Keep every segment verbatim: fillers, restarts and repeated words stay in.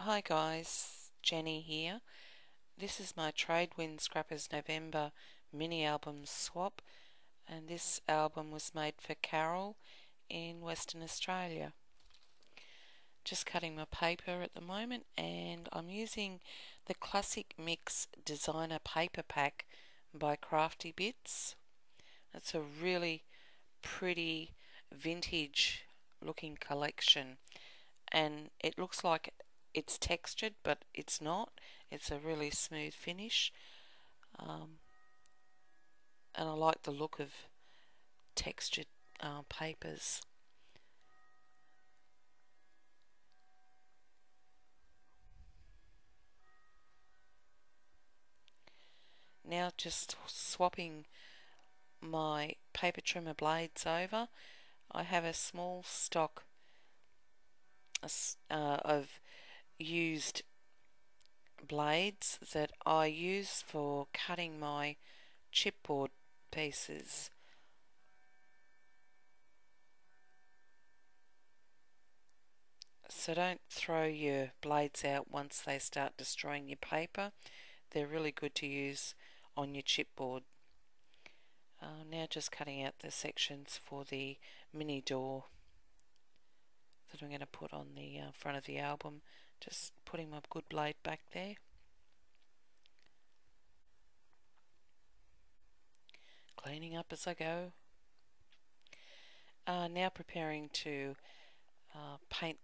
Hi guys, Jenny here. This is my Trade Wind Scrappers November mini album swap, and this album was made for Carol in Western Australia. Just cutting my paper at the moment, and I'm using the Classic Mix Designer Paper Pack by Crafty Bits. It's a really pretty vintage looking collection, and it looks like it's textured, but it's not. It's a really smooth finish, um, and I like the look of textured uh, papers. Now just swapping my paper trimmer blades over. I have a small stock uh, of used blades that I use for cutting my chipboard pieces. So don't throw your blades out once they start destroying your paper. They're really good to use on your chipboard. Uh, now just cutting out the sections for the mini door that I'm going to put on the uh, front of the album. Just putting my good blade back there. Cleaning up as I go. Uh, now preparing to uh, paint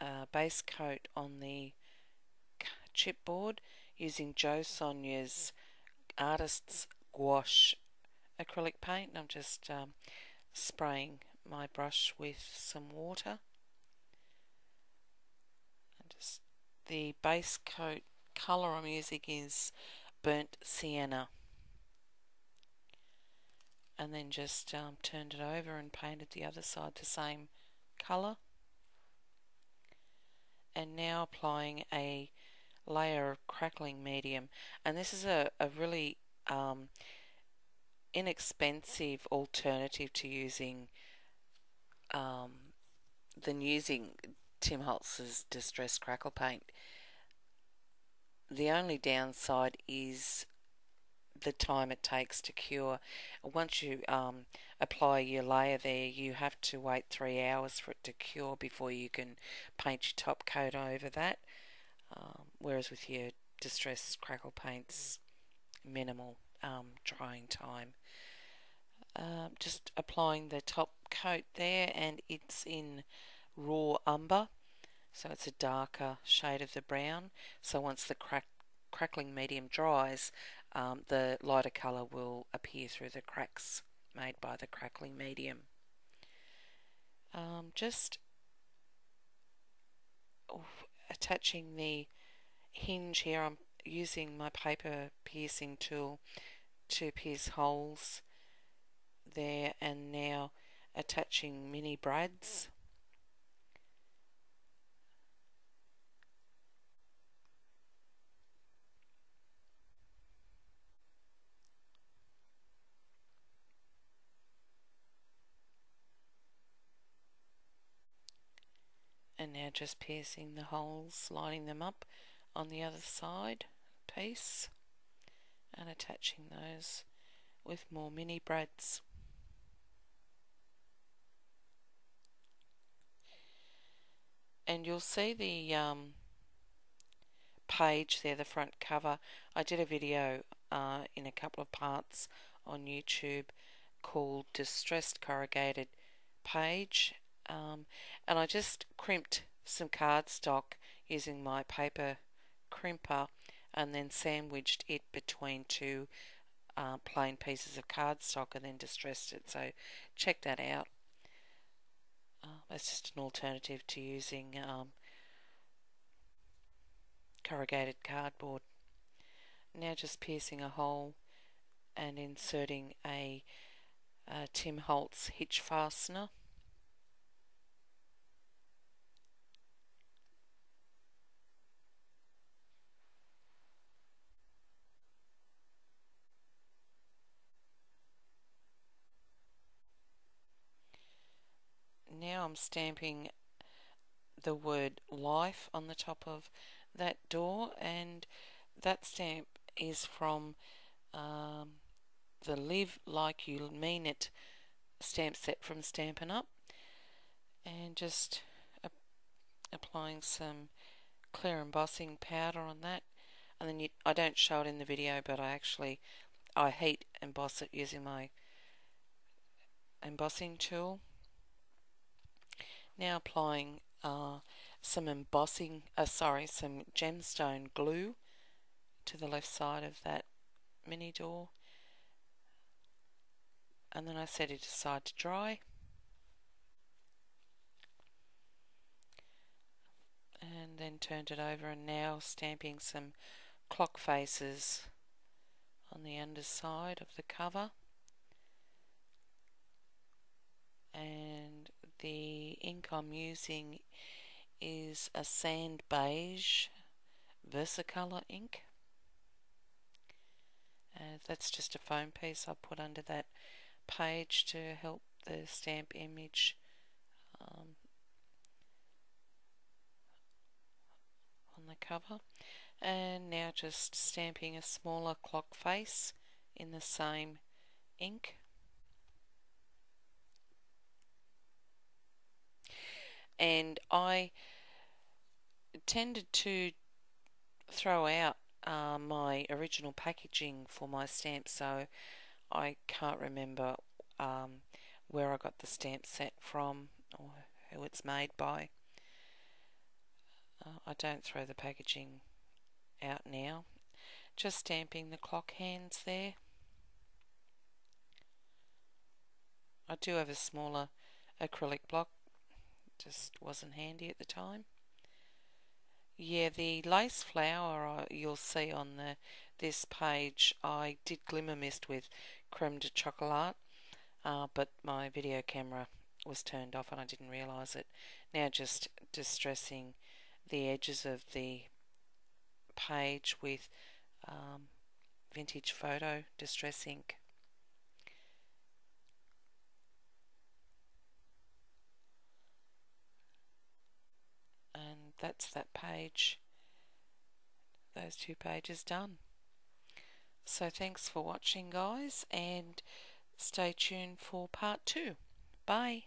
a base coat on the chipboard using Jo Sonia's Artist's Gouache acrylic paint. And I'm just um, spraying my brush with some water. The base coat colour I'm using is burnt sienna, and then just um, turned it over and painted the other side the same colour. And now applying a layer of crackling medium, and this is a, a really um, inexpensive alternative to using um, than using Tim Holtz's Distressed Crackle Paint. The only downside is the time it takes to cure. Once you um, apply your layer there, you have to wait three hours for it to cure before you can paint your top coat over that, um, whereas with your Distressed Crackle Paint's minimal um, drying time. Uh, just applying the top coat there, and it's in raw umber, so it's a darker shade of the brown, so once the crack, crackling medium dries, um, the lighter colour will appear through the cracks made by the crackling medium. Um, just oh, attaching the hinge here, I'm using my paper piercing tool to pierce holes there, and now attaching mini brads. And now just piercing the holes, lining them up on the other side piece and attaching those with more mini brads. And you'll see the um, page there, the front cover. I did a video uh, in a couple of parts on YouTube called Distressed Corrugated Page. Um, and I just crimped some cardstock using my paper crimper and then sandwiched it between two uh, plain pieces of cardstock and then distressed it, so check that out. Uh, that's just an alternative to using um, corrugated cardboard. Now just piercing a hole and inserting a, a Tim Holtz hitch fastener. Now I'm stamping the word life on the top of that door, and that stamp is from um, the Live Like You Mean It stamp set from Stampin' Up, and just ap applying some clear embossing powder on that. And then you, I don't show it in the video, but I actually I heat emboss it using my embossing tool. Now applying uh, some embossing, uh, sorry, some gemstone glue to the left side of that mini door, and then I set it aside to dry. And then turned it over, and now stamping some clock faces on the underside of the cover, and the ink I'm using is a sand beige VersaColor ink, and that's just a foam piece I put under that page to help the stamp image um, on the cover. And now just stamping a smaller clock face in the same ink. And I tended to throw out uh, my original packaging for my stamp, so I can't remember um, where I got the stamp set from or who it's made by. Uh, I don't throw the packaging out now. Just stamping the clock hands there. I do have a smaller acrylic block, just wasn't handy at the time. Yeah, the lace flower uh, you'll see on the this page I did Glimmer Mist with Creme de Chocolat, uh, but my video camera was turned off and I didn't realise it. Now just distressing the edges of the page with um, Vintage Photo Distress Ink. And that's that page, those two pages done. So thanks for watching, guys, and stay tuned for part two. Bye.